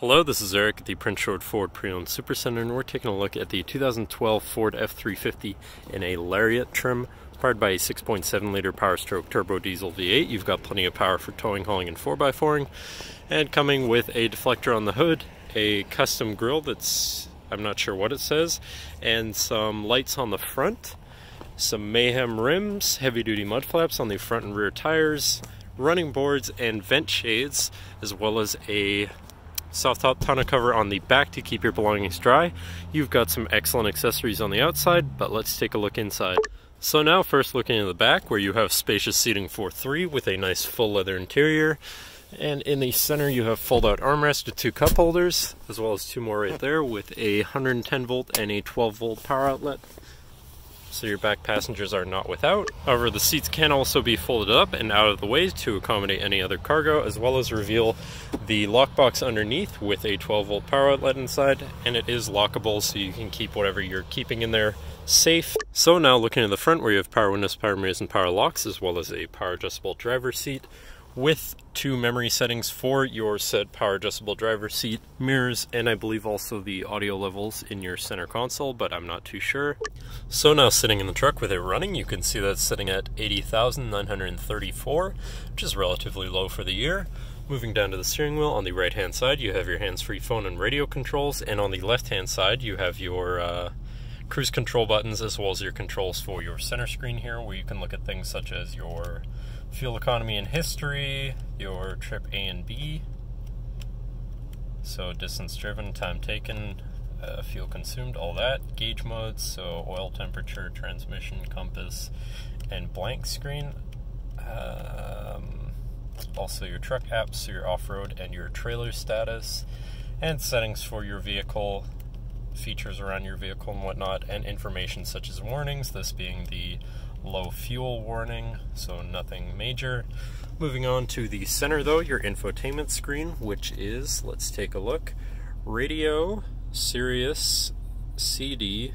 Hello, this is Eric at the Prince George Ford Pre-owned Supercenter, and we're taking a look at the 2012 Ford F-350 in a Lariat trim, powered by a 6.7 liter Power Stroke turbo diesel V8. You've got plenty of power for towing, hauling, and 4x4ing, and coming with a deflector on the hood, a custom grille that's, I'm not sure what it says, and some lights on the front, some Mayhem rims, heavy duty mud flaps on the front and rear tires, running boards and vent shades, as well as a soft top tonneau cover on the back to keep your belongings dry. You've got some excellent accessories on the outside, but let's take a look inside. So now first looking in the back, where you have spacious seating for three with a nice full leather interior. And in the center you have fold-out armrest with two cup holders, as well as two more right there with a 110 volt and a 12 volt power outlet, so your back passengers are not without. However, the seats can also be folded up and out of the way to accommodate any other cargo, as well as reveal the lockbox underneath with a 12 volt power outlet inside, and it is lockable, so you can keep whatever you're keeping in there safe. So now looking at the front, where you have power windows, power mirrors, and power locks, as well as a power adjustable driver's seat with two memory settings for your said power adjustable driver's seat, mirrors, and I believe also the audio levels in your center console, but I'm not too sure. So now sitting in the truck with it running, you can see that's sitting at 80,934, which is relatively low for the year. Moving down to the steering wheel, on the right hand side you have your hands-free phone and radio controls, and on the left hand side you have your cruise control buttons, as well as your controls for your center screen here, where you can look at things such as your fuel economy and history, your trip A and B, so distance driven, time taken, fuel consumed, all that, gauge modes, so oil temperature, transmission, compass, and blank screen, also your truck apps, so your off-road and your trailer status, and settings for your vehicle, features around your vehicle and whatnot, and information such as warnings, this being the low fuel warning, so nothing major. Moving on to the center though, your infotainment screen, which is, let's take a look, radio, Sirius, CD,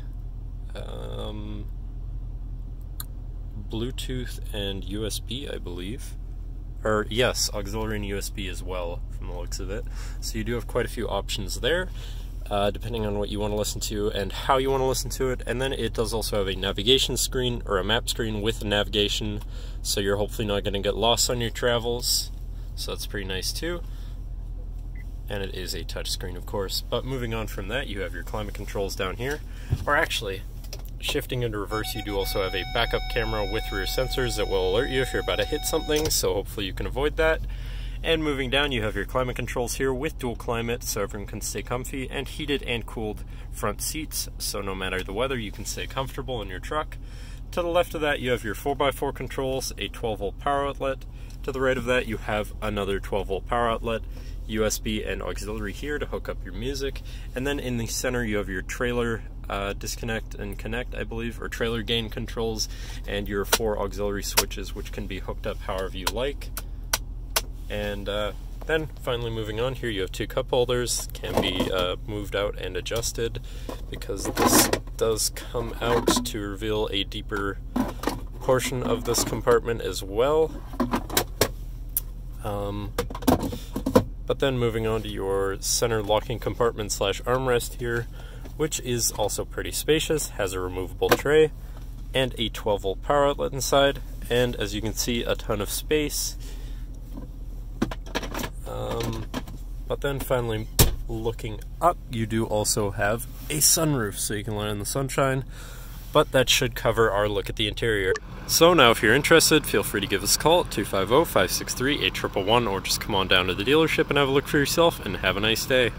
Bluetooth and USB, I believe. Or yes, auxiliary and USB as well from the looks of it. So you do have quite a few options there, depending on what you want to listen to and how you want to listen to it. And then it does also have a navigation screen, or a map screen with navigation, so you're hopefully not going to get lost on your travels, so that's pretty nice too. And it is a touch screen, of course. But moving on from that, you have your climate controls down here, or actually shifting into reverse, you do also have a backup camera with rear sensors that will alert you if you're about to hit something, so hopefully you can avoid that. And moving down, you have your climate controls here with dual climate, so everyone can stay comfy, and heated and cooled front seats, so no matter the weather you can stay comfortable in your truck. To the left of that you have your 4x4 controls, a 12 volt power outlet. To the right of that you have another 12 volt power outlet, USB and auxiliary here to hook up your music. And then in the center you have your trailer disconnect and connect, I believe, or trailer gain controls, and your four auxiliary switches, which can be hooked up however you like. And then finally moving on, here you have two cup holders, can be moved out and adjusted, because this does come out to reveal a deeper portion of this compartment as well. But then moving on to your center locking compartment slash armrest here, which is also pretty spacious, has a removable tray and a 12 volt power outlet inside, and as you can see, a ton of space. But then finally looking up, you do also have a sunroof, so you can lie in the sunshine, but that should cover our look at the interior. So now if you're interested, feel free to give us a call at 250-563-8111, or just come on down to the dealership and have a look for yourself, and have a nice day.